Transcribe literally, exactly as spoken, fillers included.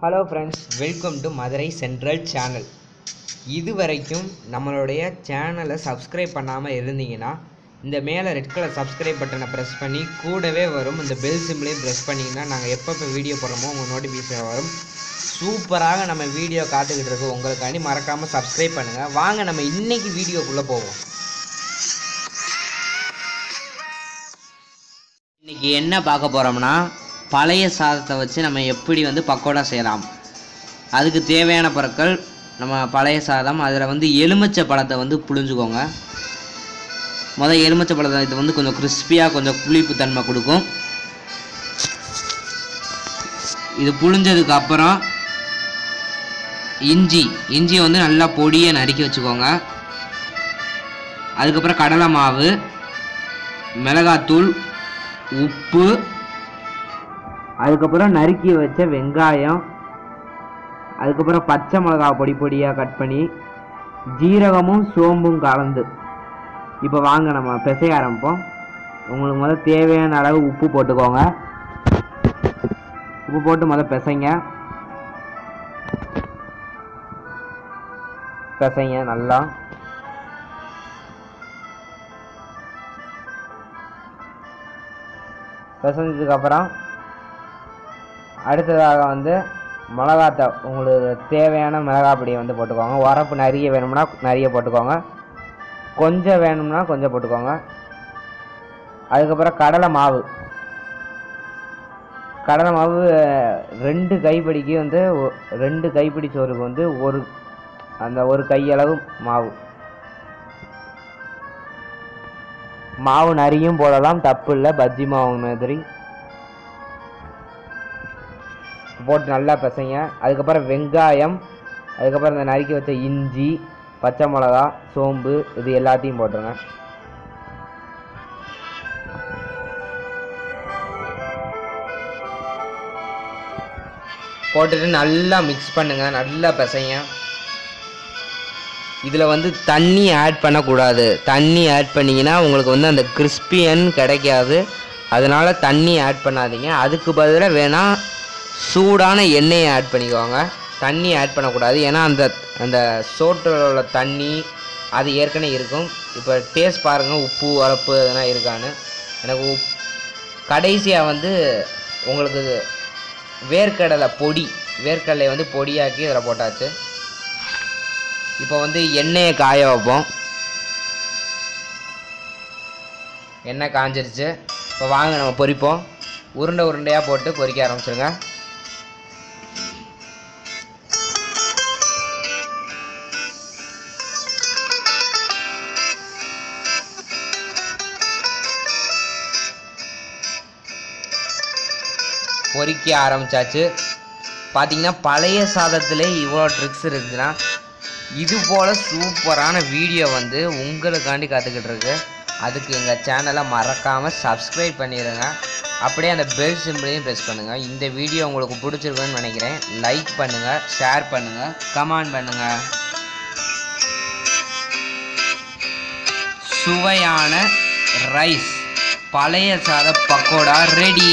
Hello friends, welcome to Madurai central channel. இது வரைக்கும் நம்மளுடைய சேனலை சப்ஸ்கிரைப் பண்ணாமல் இருந்தீங்கன்னா இந்த மேலே ரெட் கலர் சப்ஸ்கிரைப் பட்டனை ப்ரெஸ் பண்ணி கூடவே வரும் இந்த பெல் சிம்லையும் ப்ரெஸ் பண்ணிங்கன்னா நாங்கள் எப்பப்போ வீடியோ போடுறோமோ உங்கள் நோட்டிஃபிகேஷன் வரும். சூப்பராக நம்ம வீடியோ காத்துக்கிட்டு இருக்கோம் உங்களுக்காண்டி. மறக்காமல் சப்ஸ்கிரைப் பண்ணுங்கள். வாங்க நம்ம இன்றைக்கி வீடியோக்குள்ளே போவோம். இன்றைக்கி என்ன பார்க்க போகிறோம்னா, பழைய சாதத்தை வச்சு நம்ம எப்படி வந்து பக்கோடா செய்யலாம். அதுக்கு தேவையான பொருட்கள் நம்ம பழைய சாதம். அதில் வந்து எலுமிச்சை பழத்தை வந்து புழிஞ்சுக்கோங்க. முதல் எலுமிச்சை பழத்தை இது வந்து கொஞ்சம் கிறிஸ்பியாக கொஞ்சம் புளிப்பு தன்மை கொடுக்கும். இது புழிஞ்சதுக்கு அப்புறம் இஞ்சி இஞ்சியை வந்து நல்லா பொடியை நறுக்கி வச்சுக்கோங்க. அதுக்கப்புறம் கடலை மாவு, மிளகாத்தூள், உப்பு, அதுக்கப்புறம் நறுக்கி வச்ச வெங்காயம், அதுக்கப்புறம் பச்சை மிளகா பொடி பொடியாக கட் பண்ணி, ஜீரகமும் சோம்பும் கலந்து. இப்போ வாங்க நம்ம பிசைய ஆரம்பிப்போம். உங்களுக்கு முதல்ல தேவையான அளவு உப்பு போட்டுக்கோங்க. உப்பு போட்டு முதல்ல பிசைங்க பிசைங்க நல்லா. பிசைஞ்சதுக்கப்புறம் அடுத்ததாக வந்து மிளகாத்தூள், உங்களுக்கு தேவையான மிளகாப்பொடியை வந்து போட்டுக்கோங்க. உரப்பு நிறைய வேணும்னா நிறைய போட்டுக்கோங்க, கொஞ்சம் வேணும்னா கொஞ்சம் போட்டுக்கோங்க. அதுக்கப்புறம் கடலை மாவு கடலை மாவு ரெண்டு கைப்பிடிக்கு வந்து ரெண்டு கைப்பிடி சோறுக்கு வந்து ஒரு அந்த ஒரு கையளவு மாவு மாவு நிறையும் போடலாம், தப்பு இல்லை. பஜ்ஜி மாவு மாதிரி போட்டு நல்லா பிசைங்க. அதுக்கப்புறம் வெங்காயம், அதுக்கப்புறம் இந்த நறுக்கி வச்ச இஞ்சி, பச்சை மிளகா, சோம்பு, இது எல்லாத்தையும் போட்டுருங்க. போட்டுட்டு நல்லா மிக்ஸ் பண்ணுங்க, நல்லா பிசைங்க. இதில் வந்து தண்ணி ஆட் பண்ணக்கூடாது. தண்ணி ஆட் பண்ணிங்கன்னா உங்களுக்கு வந்து அந்த கிறிஸ்பியன் கிடைக்காது. அதனால தண்ணி ஆட் பண்ணாதீங்க. அதுக்கு பதிலாக வேணால் சூடான எண்ணெயை ஆட் பண்ணிக்கோங்க. தண்ணி ஆட் பண்ணக்கூடாது, ஏன்னா அந்த அந்த சோற்றில் உள்ள தண்ணி அது ஏற்கனவே இருக்கும். இப்போ டேஸ்ட் பாருங்கள், உப்பு உரப்பு அதெல்லாம் இருக்கான்னு. எனக்கு உப் கடைசியாக வந்து உங்களுக்கு வேர்க்கடலை பொடி வேர்க்கடலை வந்து பொடியாக்கி இதில் போட்டாச்சு. இப்போ வந்து எண்ணெயை காய வைப்போம். எண்ணெய் காஞ்சிருச்சு. இப்போ வாங்க நம்ம பொரிப்போம். உருண்டை உருண்டையாக போட்டு பொரிக்க ஆரம்பிச்சுருங்க. பொறிக்க ஆரம்பித்தாச்சு. பார்த்தீங்கன்னா பழைய சாதத்தில் இவ்வளோ ட்ரிக்ஸ் இருக்குதுன்னா, இது போல் சூப்பரான வீடியோ வந்து உங்களுக்காண்டி காத்துக்கிட்டு இருக்கு. அதுக்கு எங்கள் சேனலை மறக்காமல் சப்ஸ்கிரைப் பண்ணிடுங்க. அப்படியே அந்த பெல் சிம்பிளையும் ப்ரெஸ் பண்ணுங்கள். இந்த வீடியோ உங்களுக்கு பிடிச்சிருக்குன்னு நினைக்கிறேன். லைக் பண்ணுங்கள், ஷேர் பண்ணுங்கள், கமெண்ட் பண்ணுங்கள். சுவையான ரைஸ் பழைய சாத பக்கோடா ரெடி.